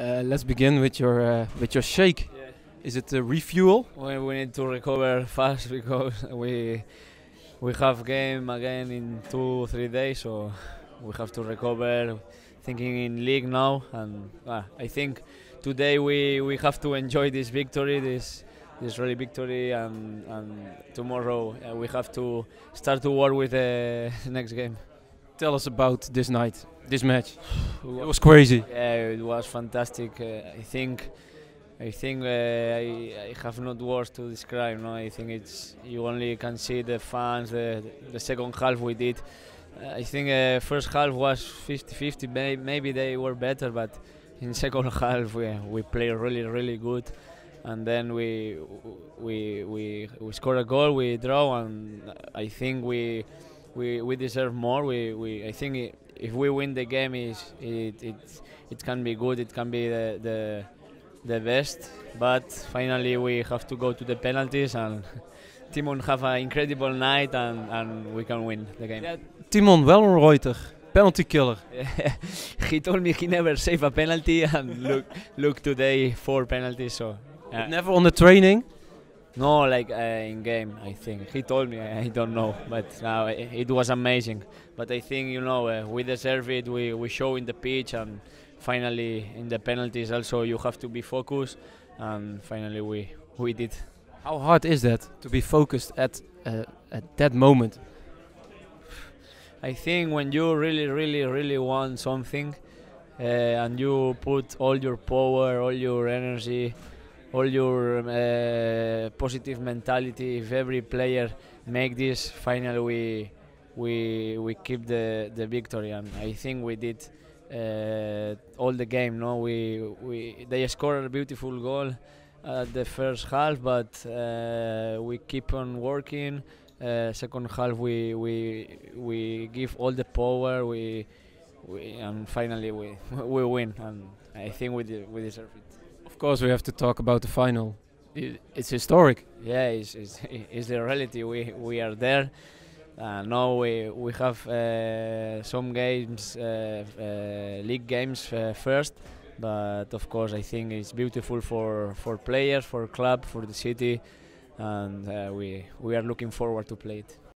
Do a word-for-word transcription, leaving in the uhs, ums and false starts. Uh, let's begin with your uh, with your shake. Yeah. Is it a refuel? Well, we need to recover fast because we we have game again in two three days, so we have to recover. Thinking in league now, and uh, I think today we we have to enjoy this victory, this this really victory, and and tomorrow uh, we have to start to work with the next game. Tell us about this night, this match. It was crazy. Yeah, it was fantastic. Uh, I think, I think uh, I, I have not words to describe. No, I think it's you only can see the fans. The, the second half we did. Uh, I think uh, first half was fifty fifty. May, maybe they were better, but in second half we we played really really good, and then we we we we scored a goal. We draw, and I think we. We, we deserve more. We, we I think it, if we win the game, it, it it it can be good. It can be the the, the best. But finally, we have to go to the penalties, and Timon have an incredible night, and, and we can win the game. Yeah, Timon Wellenreuter, penalty killer. He told me he never saved a penalty, and look look today, four penalties. So uh, never on the training. No, like uh, in game, I think. He told me, I don't know, but now uh, it was amazing. But I think, you know, uh, we deserve it, we, we show in the pitch, and finally in the penalties also you have to be focused, and finally we, we did. How hard is that, to be focused at, uh, at that moment? I think when you really, really, really want something, uh, and you put all your power, all your energy, all your uh, positive mentality. If every player make this, finally we we we keep the the victory. And I think we did uh, all the game. No, we we they scored a beautiful goal at the first half, but uh, we keep on working. Uh, second half we we we give all the power. We we and finally we we win. And I think we de we deserve it. Of course, we have to talk about the final. It's historic. Yeah, it's, it's, it's the reality. We we are there. Uh, now we we have uh, some games, uh, uh, league games uh, first, but of course, I think it's beautiful for for players, for club, for the city, and uh, we we are looking forward to play it.